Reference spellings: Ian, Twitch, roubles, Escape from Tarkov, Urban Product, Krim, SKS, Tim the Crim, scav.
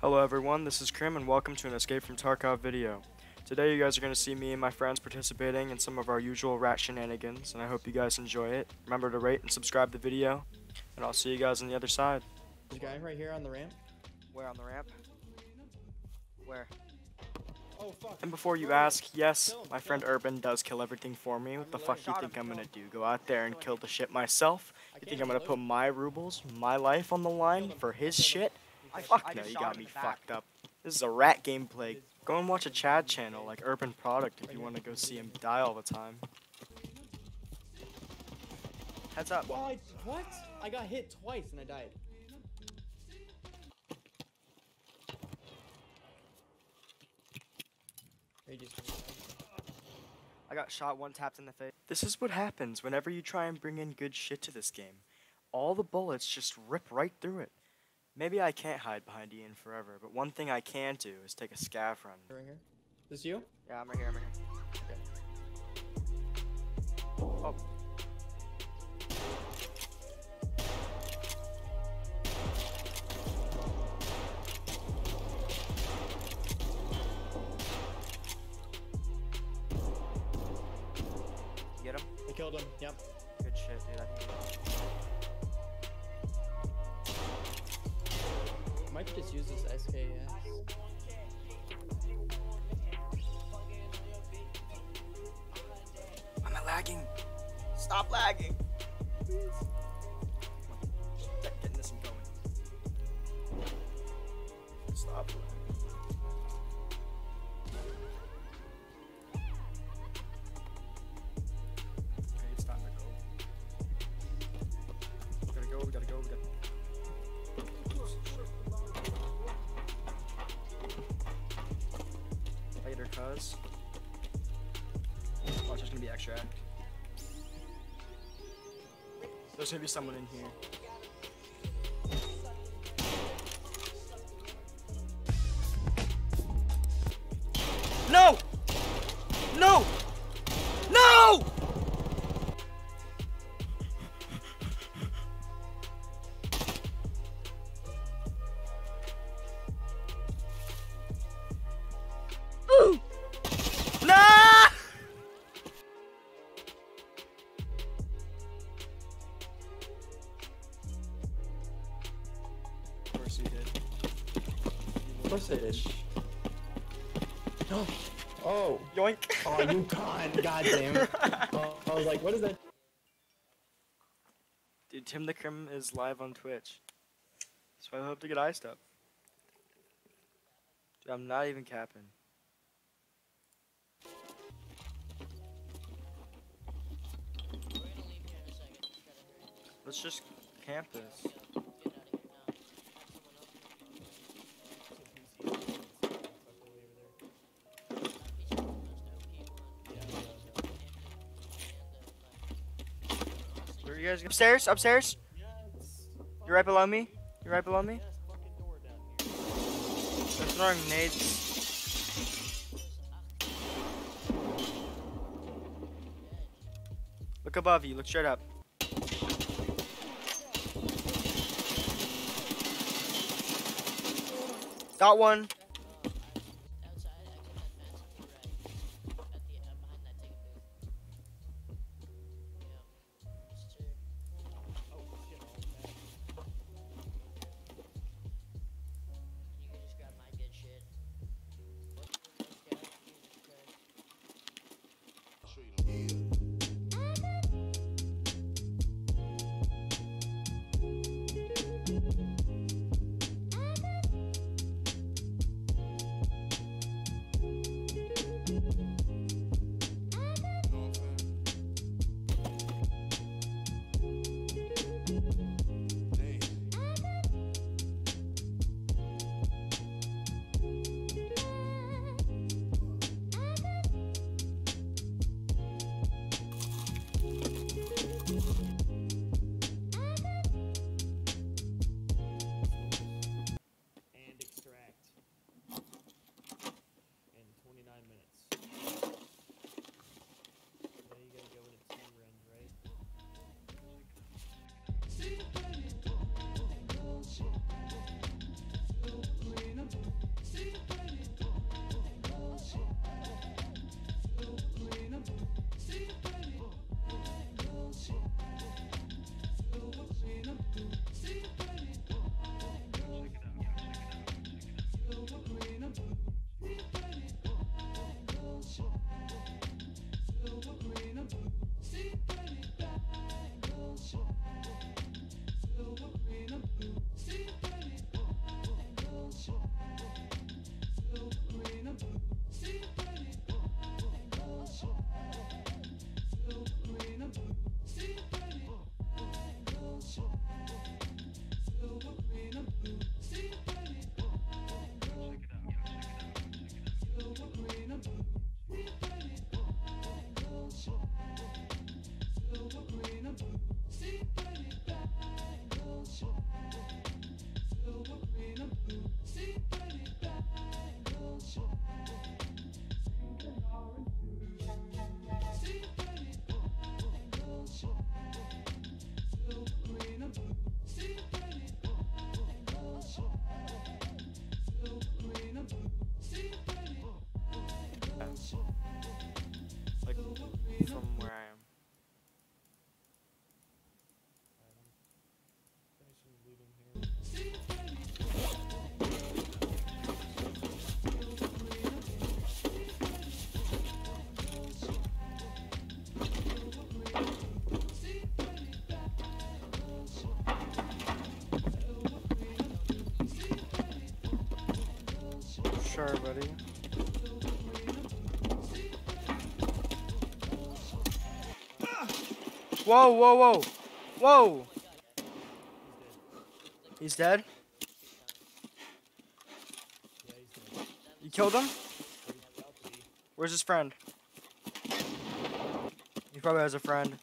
Hello everyone, this is Krim and welcome to an Escape from Tarkov video. Today you guys are going to see me and my friends participating in some of our usual rat shenanigans, and I hope you guys enjoy it. Remember to rate and subscribe the video, and I'll see you guys on the other side. There's a guy right here on the ramp. Where on the ramp? Where? Oh, fuck. And before you ask, yes, my friend Urban does kill everything for me. What the fuck do you think I'm going to do? Go out there and kill the shit myself? You think I'm going to put my rubles, my life on the line for his shit? Fuck no, you got me fucked up. This is a rat gameplay. Go and watch a Chad channel like Urban Product if you want to go see him die all the time. Heads up. What? I got hit twice and I died. I got shot one, tapped in the face. This is what happens whenever you try and bring in good shit to this game. All the bullets just rip right through it. Maybe I can't hide behind Ian forever, but one thing I can do is take a scav run. Right here? Is this you? Yeah, I'm right here, Okay. Oh. You get him? I killed him, yep. Good shit, dude. I might just use this SKS. I'm not lagging. Stop lagging. Please. Stop getting this and going. Stop. Cause watch, there's gonna be extra act. There's gonna be someone in here. No! No! No! Of course I did. No. Oh. Yoink. Oh, you con. God damn it. I was like, what is that? Dude, Tim the Crim is live on Twitch. So I hope to get iced up. Dude, I'm not even capping. Let's just camp this. You guys upstairs? Upstairs? You're right below me? You're right below me? They're throwing nades. Look above you, look straight up. Got one. sure, buddy. Whoa, whoa, whoa. Whoa. He's dead? You killed him? Where's his friend? He probably has a friend.